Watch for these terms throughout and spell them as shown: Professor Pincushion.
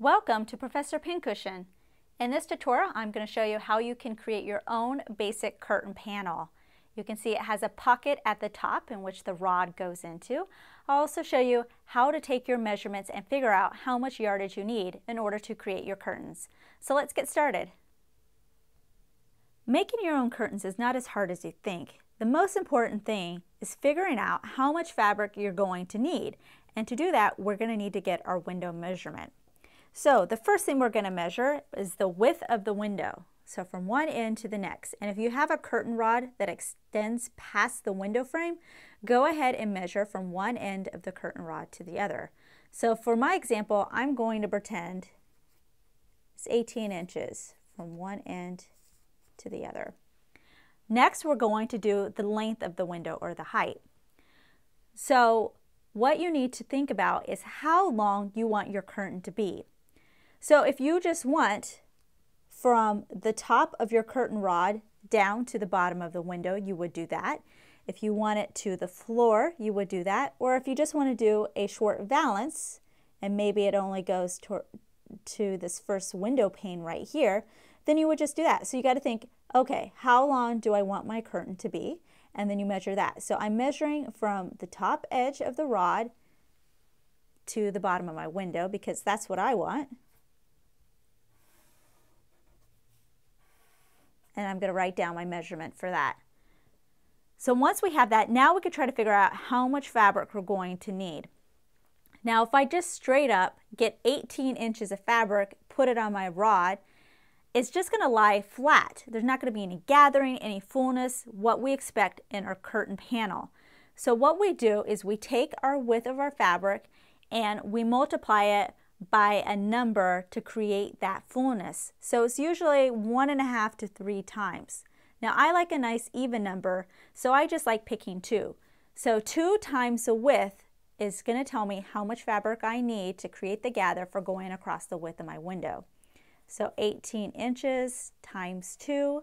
Welcome to Professor Pincushion. In this tutorial, I'm going to show you how you can create your own basic curtain panel. You can see it has a pocket at the top in which the rod goes into. I'll also show you how to take your measurements and figure out how much yardage you need in order to create your curtains. So let's get started. Making your own curtains is not as hard as you think. The most important thing is figuring out how much fabric you're going to need. And to do that, we're going to need to get our window measurement. So the first thing we're going to measure is the width of the window. So from one end to the next. And if you have a curtain rod that extends past the window frame, go ahead and measure from one end of the curtain rod to the other. So for my example, I'm going to pretend it's 18 inches from one end to the other. Next, we're going to do the length of the window or the height. So what you need to think about is how long you want your curtain to be. So if you just want from the top of your curtain rod down to the bottom of the window, you would do that. If you want it to the floor, you would do that. Or if you just want to do a short valance and maybe it only goes to this first window pane right here, then you would just do that. So you got to think, okay, how long do I want my curtain to be? And then you measure that. So I'm measuring from the top edge of the rod to the bottom of my window because that's what I want. And I'm going to write down my measurement for that. So once we have that, now we can try to figure out how much fabric we're going to need. Now, if I just straight up get 18 inches of fabric, put it on my rod, it's just going to lie flat. There's not going to be any gathering, any fullness, what we expect in our curtain panel. So what we do is we take our width of our fabric and we multiply it by a number to create that fullness. So it's usually 1.5 to 3 times. Now I like a nice even number, so I just like picking 2. So 2 times the width is going to tell me how much fabric I need to create the gather for going across the width of my window. So 18 inches times 2,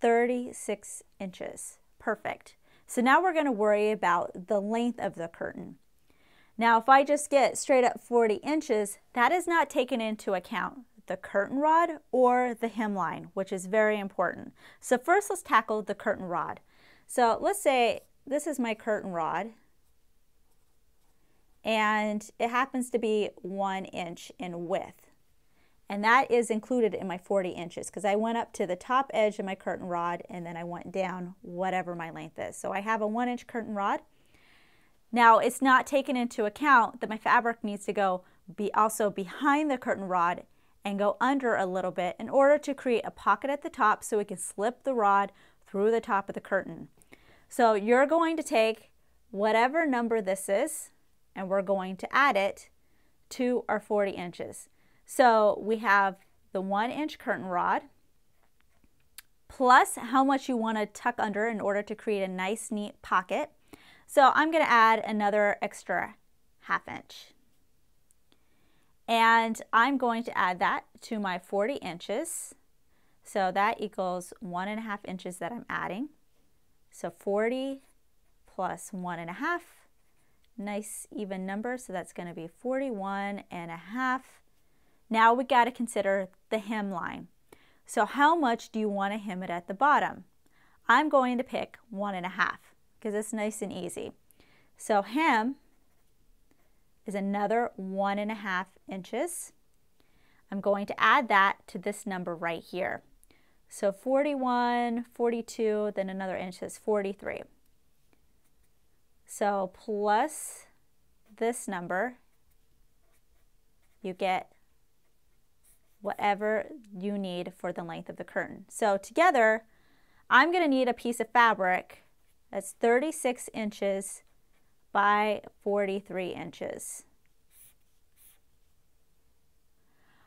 36 inches. Perfect. So now we're going to worry about the length of the curtain. Now if I just get straight up 40 inches, that is not taken into account the curtain rod or the hemline, which is very important. So first let's tackle the curtain rod. So let's say this is my curtain rod and it happens to be 1 inch in width. And that is included in my 40 inches because I went up to the top edge of my curtain rod and then I went down whatever my length is. So I have a 1 inch curtain rod. Now it's not taken into account that my fabric needs to go also behind the curtain rod and go under a little bit in order to create a pocket at the top so we can slip the rod through the top of the curtain. So you're going to take whatever number this is and we're going to add it to our 40 inches. So we have the 1 inch curtain rod plus how much you want to tuck under in order to create a nice neat pocket. So I'm going to add another extra 1/2 inch. And I'm going to add that to my 40 inches. So that equals 1.5 inches that I'm adding. So 40 plus 1.5, nice even number. So that's going to be 41.5. Now we got to consider the hemline. So how much do you want to hem it at the bottom? I'm going to pick 1.5 because it's nice and easy. So hem is another 1.5 inches. I'm going to add that to this number right here. So 41, 42, then another inch is 43. So plus this number, you get whatever you need for the length of the curtain. So together, I'm going to need a piece of fabric that's 36 inches by 43 inches.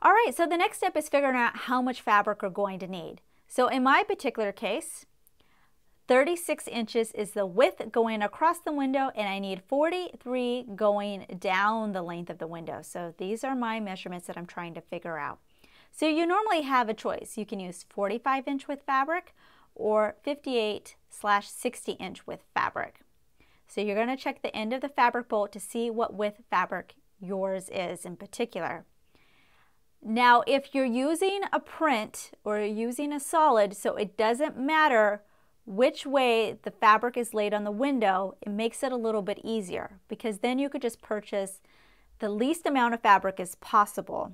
All right, so the next step is figuring out how much fabric we're going to need. So in my particular case, 36 inches is the width going across the window and I need 43 going down the length of the window. So these are my measurements that I'm trying to figure out. So you normally have a choice. You can use 45 inch width fabric or 58/60 inch width fabric. So you're going to check the end of the fabric bolt to see what width fabric yours is in particular. Now, if you're using a print or you're using a solid, so it doesn't matter which way the fabric is laid on the window, it makes it a little bit easier because then you could just purchase the least amount of fabric as possible.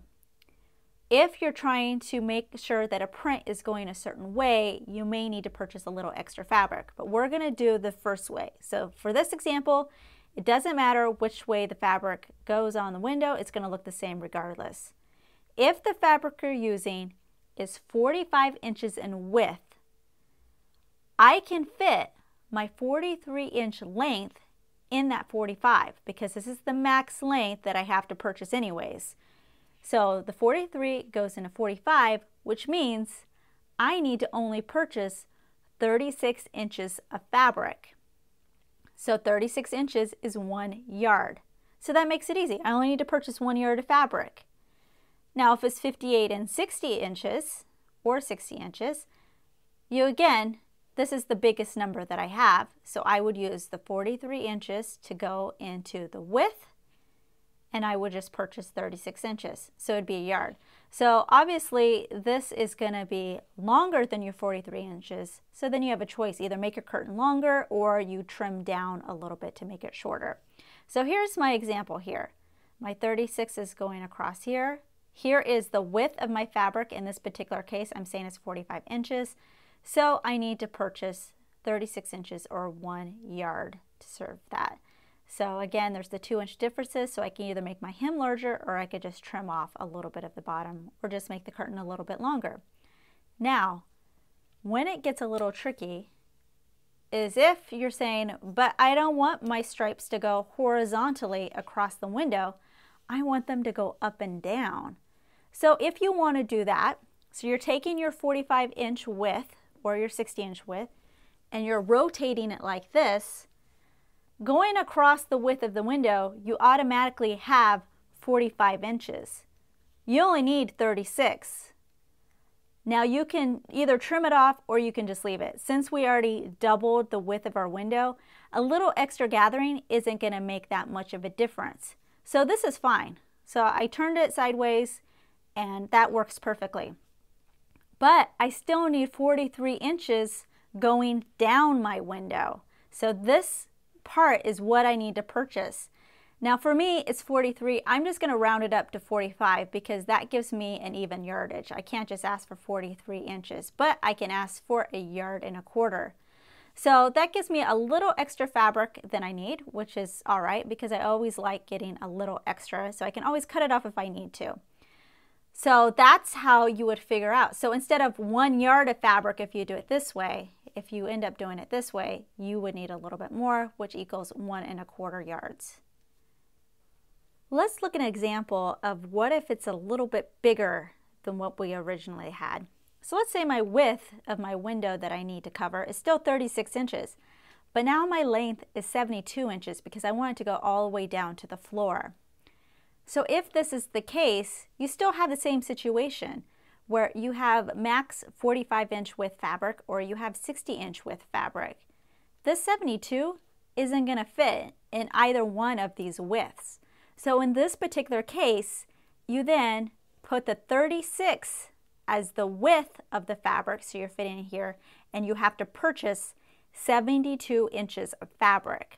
If you're trying to make sure that a print is going a certain way, you may need to purchase a little extra fabric, but we're going to do the first way. So for this example, it doesn't matter which way the fabric goes on the window, it's going to look the same regardless. If the fabric you're using is 45 inches in width, I can fit my 43-inch length in that 45 because this is the max length that I have to purchase anyways. So the 43 goes into 45, which means I need to only purchase 36 inches of fabric. So 36 inches is 1 yard. So that makes it easy. I only need to purchase 1 yard of fabric. Now if it's 58 and 60 inches or 60 inches, you again, this is the biggest number that I have. So I would use the 43 inches to go into the width, and I would just purchase 36 inches, so it'd be a yard. So obviously this is gonna be longer than your 43 inches, so then you have a choice, either make your curtain longer or you trim down a little bit to make it shorter. So here's my example here. My 36 is going across here. Here is the width of my fabric. In this particular case, I'm saying it's 45 inches, so I need to purchase 36 inches or 1 yard to serve that. So again, there's the 2-inch differences, so I can either make my hem larger or I could just trim off a little bit of the bottom or just make the curtain a little bit longer. Now, when it gets a little tricky is if you're saying, but I don't want my stripes to go horizontally across the window, I want them to go up and down. So if you want to do that, so you're taking your 45-inch width or your 60-inch width and you're rotating it like this, going across the width of the window, you automatically have 45 inches. You only need 36. Now you can either trim it off or you can just leave it. Since we already doubled the width of our window, a little extra gathering isn't going to make that much of a difference. So this is fine. So I turned it sideways and that works perfectly. But I still need 43 inches going down my window. So this part is what I need to purchase. Now for me, it's 43. I'm just going to round it up to 45 because that gives me an even yardage. I can't just ask for 43 inches, but I can ask for 1 yard and a quarter. So that gives me a little extra fabric than I need, which is all right because I always like getting a little extra, so I can always cut it off if I need to. So that's how you would figure out. So instead of 1 yard of fabric, if you do it this way, if you end up doing it this way, you would need a little bit more, which equals 1 1/4 yards. Let's look at an example of what if it's a little bit bigger than what we originally had. So let's say my width of my window that I need to cover is still 36 inches, but now my length is 72 inches because I want it to go all the way down to the floor. So if this is the case, you still have the same situation where you have max 45-inch width fabric or you have 60-inch width fabric. This 72 isn't going to fit in either one of these widths. So in this particular case, you then put the 36 as the width of the fabric, so you're fitting here, and you have to purchase 72 inches of fabric.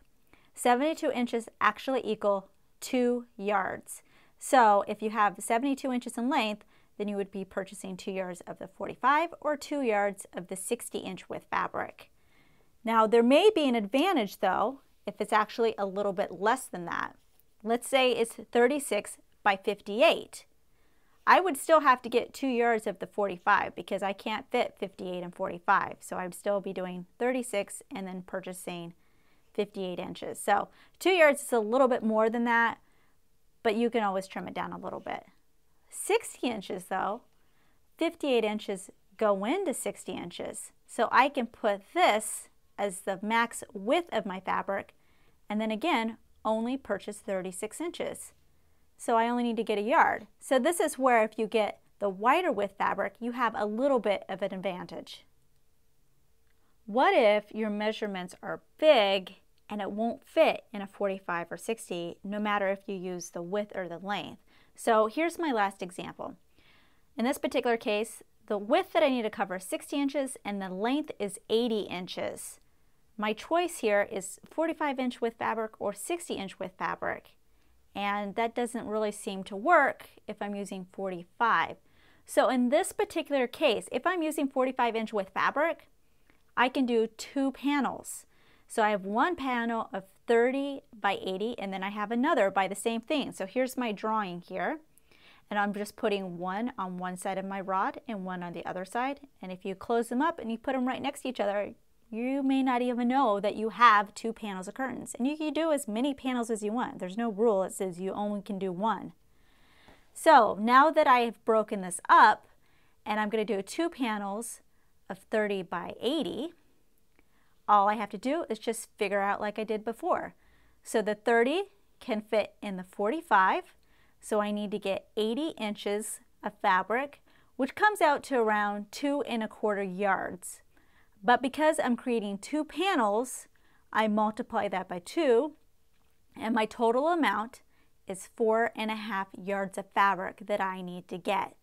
72 inches actually equal 2 yards. So if you have 72 inches in length, then you would be purchasing 2 yards of the 45 or 2 yards of the 60-inch width fabric. Now there may be an advantage though if it's actually a little bit less than that. Let's say it's 36 by 58. I would still have to get 2 yards of the 45 because I can't fit 58 and 45. So I'd still be doing 36 and then purchasing 58 inches. So 2 yards is a little bit more than that, but you can always trim it down a little bit. 60 inches though, 58 inches go into 60 inches. So I can put this as the max width of my fabric and then again, only purchase 36 inches. So I only need to get 1 yard. So this is where if you get the wider width fabric, you have a little bit of an advantage. What if your measurements are big and it won't fit in a 45 or 60, no matter if you use the width or the length? So here's my last example. In this particular case, the width that I need to cover is 60 inches and the length is 80 inches. My choice here is 45 inch width fabric or 60 inch width fabric. And that doesn't really seem to work if I'm using 45. So in this particular case, if I'm using 45 inch width fabric, I can do two panels. So I have one panel of 30 by 80 and then I have another by the same thing. So here's my drawing here. And I'm just putting one on one side of my rod and one on the other side. And if you close them up and you put them right next to each other, you may not even know that you have two panels of curtains. And you can do as many panels as you want. There's no rule that says you only can do one. So now that I've broken this up and I'm going to do two panels of 30 by 80, all I have to do is just figure out like I did before. So the 30 can fit in the 45. So I need to get 80 inches of fabric, which comes out to around 2¼ yards. But because I'm creating two panels, I multiply that by 2, and my total amount is 4½ yards of fabric that I need to get.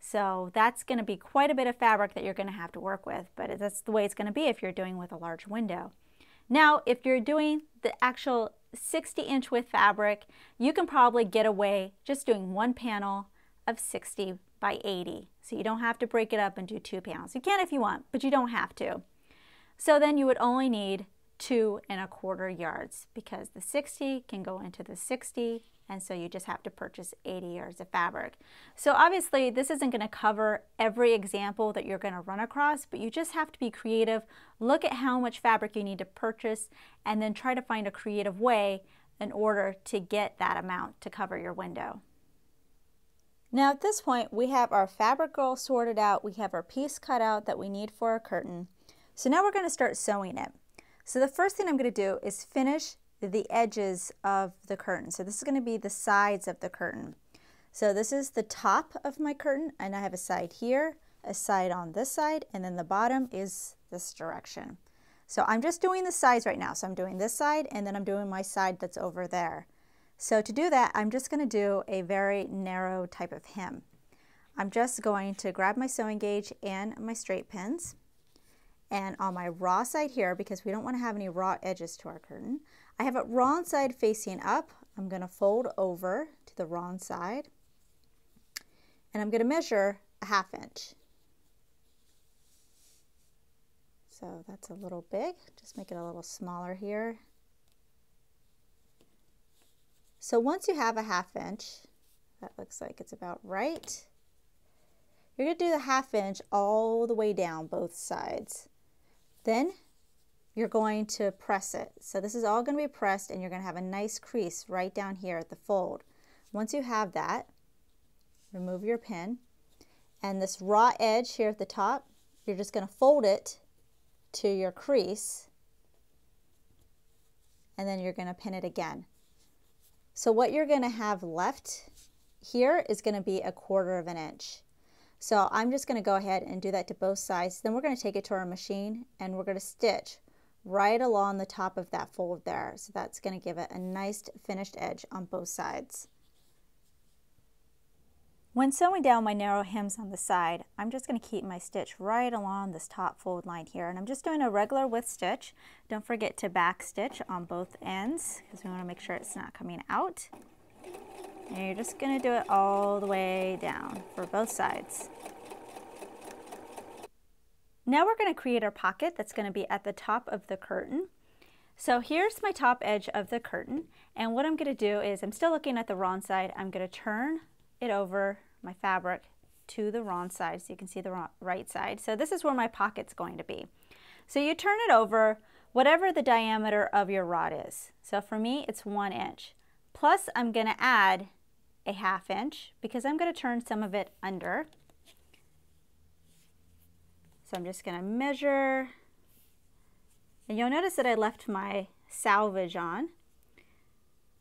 So that's going to be quite a bit of fabric that you're going to have to work with, but that's the way it's going to be if you're doing with a large window. Now, if you're doing the actual 60 inch width fabric, you can probably get away just doing one panel of 60 by 80. So you don't have to break it up and do two panels. You can if you want, but you don't have to. So then you would only need 2¼ yards because the 60 can go into the 60, and so you just have to purchase 80 yards of fabric. So obviously this isn't going to cover every example that you're going to run across, but you just have to be creative, look at how much fabric you need to purchase, and then try to find a creative way in order to get that amount to cover your window. Now at this point we have our fabric all sorted out, we have our piece cut out that we need for our curtain. So now we're going to start sewing it. So the first thing I'm going to do is finish the edges of the curtain. So this is going to be the sides of the curtain. So this is the top of my curtain, and I have a side here, a side on this side, and then the bottom is this direction. So I'm just doing the sides right now. So I'm doing this side, and then I'm doing my side that's over there. So to do that, I'm just going to do a very narrow type of hem. I'm just going to grab my sewing gauge and my straight pins. And on my raw side here, because we don't want to have any raw edges to our curtain, I have it wrong side facing up. I'm going to fold over to the wrong side, and I'm going to measure ½ inch. So that's a little big, just make it a little smaller here. So once you have ½ inch, that looks like it's about right, you're going to do the ½ inch all the way down both sides. Then you're going to press it. So this is all going to be pressed, and you're going to have a nice crease right down here at the fold. Once you have that, remove your pin, and this raw edge here at the top, you're just going to fold it to your crease, and then you're going to pin it again. So what you're going to have left here is going to be ¼ inch. So I'm just going to go ahead and do that to both sides. Then we're going to take it to our machine, and we're going to stitch right along the top of that fold there. So that's going to give it a nice finished edge on both sides. When sewing down my narrow hems on the side, I'm just going to keep my stitch right along this top fold line here. And I'm just doing a regular width stitch. Don't forget to back stitch on both ends because we want to make sure it's not coming out. And you're just going to do it all the way down for both sides. Now we're going to create our pocket that's going to be at the top of the curtain. So here's my top edge of the curtain, and what I'm going to do is, I'm still looking at the wrong side, I'm going to turn it over my fabric to the wrong side so you can see the right side. So this is where my pocket's going to be. So you turn it over whatever the diameter of your rod is. So for me it's 1 inch. Plus I'm going to add a ½ inch because I'm going to turn some of it under. So I'm just going to measure, and you'll notice that I left my salvage on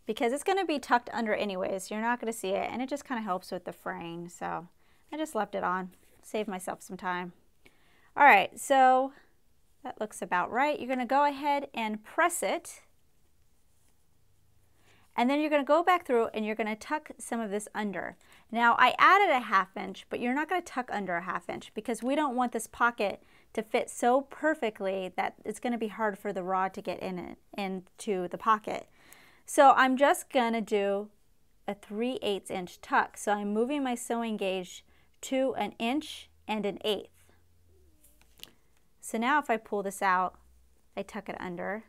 because it's going to be tucked under anyways, so you're not going to see it, and it just kind of helps with the fraying. So I just left it on, save myself some time. All right, so that looks about right. You're going to go ahead and press it. And then you're going to go back through and you're going to tuck some of this under. Now I added a half inch, but you're not going to tuck under a half inch because we don't want this pocket to fit so perfectly that it's going to be hard for the raw to get in it, into the pocket. So I'm just going to do a 3/8 inch tuck. So I'm moving my sewing gauge to an inch and an eighth. So now if I pull this out, I tuck it under.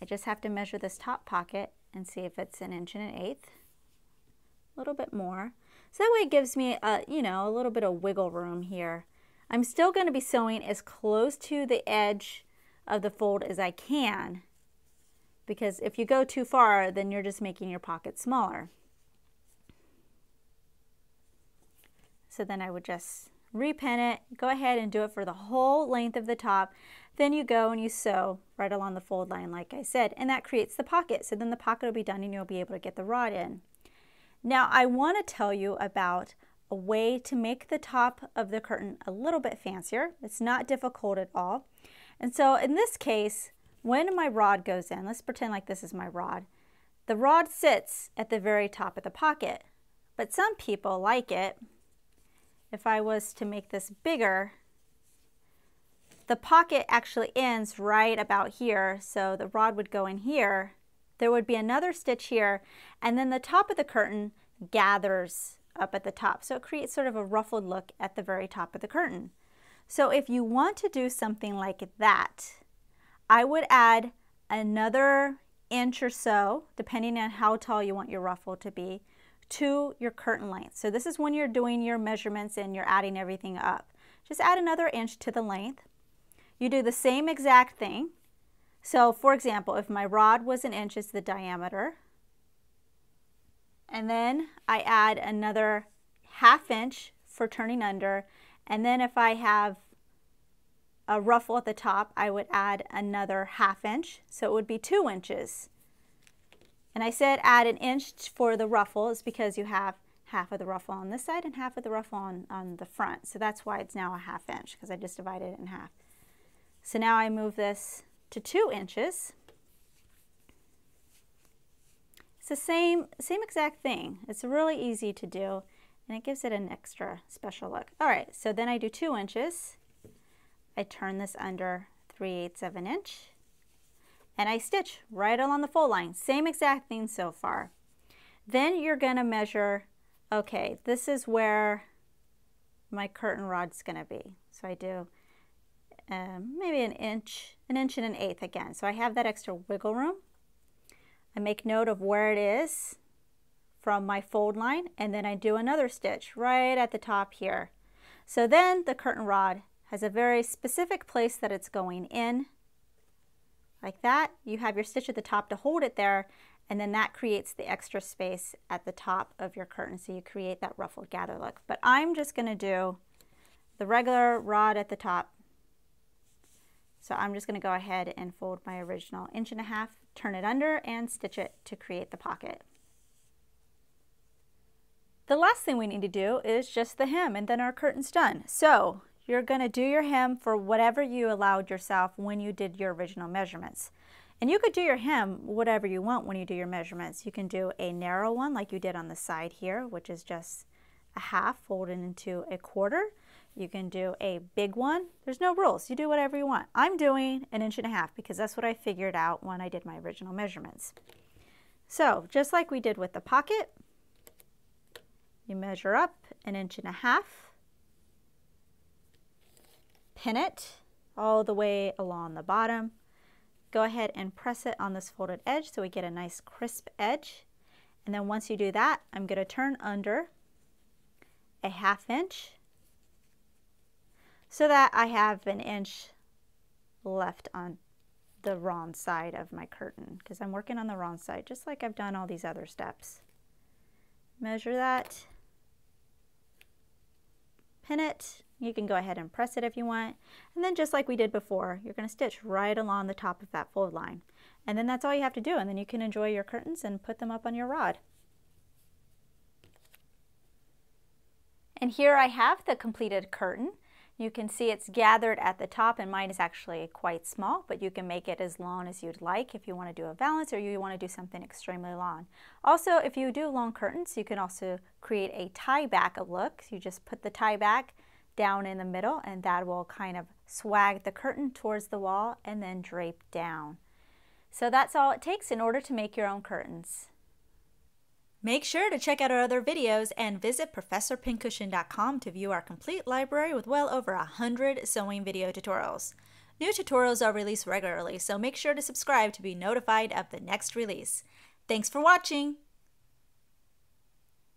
I just have to measure this top pocket and see if it's an inch and an eighth, a little bit more. So that way it gives me a, you know, a little bit of wiggle room here. I'm still going to be sewing as close to the edge of the fold as I can, because if you go too far, then you're just making your pocket smaller. So then I would just repin it, go ahead and do it for the whole length of the top. Then you go and you sew right along the fold line like I said, and that creates the pocket. So then the pocket will be done and you'll be able to get the rod in. Now I want to tell you about a way to make the top of the curtain a little bit fancier. It's not difficult at all. And so in this case, when my rod goes in, let's pretend like this is my rod. The rod sits at the very top of the pocket, but some people like it. If I was to make this bigger, the pocket actually ends right about here, so the rod would go in here, there would be another stitch here, and then the top of the curtain gathers up at the top, so it creates sort of a ruffled look at the very top of the curtain. So if you want to do something like that, I would add another inch or so, depending on how tall you want your ruffle to be, to your curtain length. So this is when you're doing your measurements and you're adding everything up. Just add another inch to the length. You do the same exact thing. So for example, if my rod was an inch, it's the diameter. And then I add another half inch for turning under. And then if I have a ruffle at the top, I would add another half inch. So it would be 2 inches. And I said add an inch for the ruffle is because you have half of the ruffle on this side and half of the ruffle on the front. So that's why it's now a half inch, because I just divided it in half. So now I move this to 2 inches. It's the same exact thing. It's really easy to do and it gives it an extra special look. All right, so then I do 2 inches. I turn this under 3/8 of an inch. And I stitch right along the fold line, same exact thing so far. Then you're going to measure, okay, this is where my curtain rod's going to be. So I do maybe an inch and an eighth again. So I have that extra wiggle room. I make note of where it is from my fold line, and then I do another stitch right at the top here. So then the curtain rod has a very specific place that it's going in. Like that, you have your stitch at the top to hold it there, and then that creates the extra space at the top of your curtain, so you create that ruffled gather look. But I'm just going to do the regular rod at the top, so I'm just going to go ahead and fold my original 1.5 inches, turn it under, and stitch it to create the pocket. The last thing we need to do is just the hem, and then our curtain's done. So you're going to do your hem for whatever you allowed yourself when you did your original measurements. And you could do your hem whatever you want when you do your measurements. You can do a narrow one like you did on the side here, which is just a half folded into a quarter. You can do a big one. There's no rules. You do whatever you want. I'm doing 1.5 inches because that's what I figured out when I did my original measurements. So just like we did with the pocket, you measure up 1.5 inches. Pin it all the way along the bottom. Go ahead and press it on this folded edge so we get a nice crisp edge. And then once you do that, I'm going to turn under 1/2 inch so that I have an inch left on the wrong side of my curtain, because I'm working on the wrong side just like I've done all these other steps. Measure that, pin it. You can go ahead and press it if you want. And then just like we did before, you're going to stitch right along the top of that fold line. And then that's all you have to do. And then you can enjoy your curtains and put them up on your rod. And here I have the completed curtain. You can see it's gathered at the top, and mine is actually quite small, but you can make it as long as you'd like if you want to do a valance or you want to do something extremely long. Also, if you do long curtains, you can also create a tie back look. So you just put the tie back down in the middle, and that will kind of swag the curtain towards the wall and then drape down. So that's all it takes in order to make your own curtains. Make sure to check out our other videos and visit ProfessorPincushion.com to view our complete library with well over 100 sewing video tutorials. New tutorials are released regularly, so make sure to subscribe to be notified of the next release. Thanks for watching!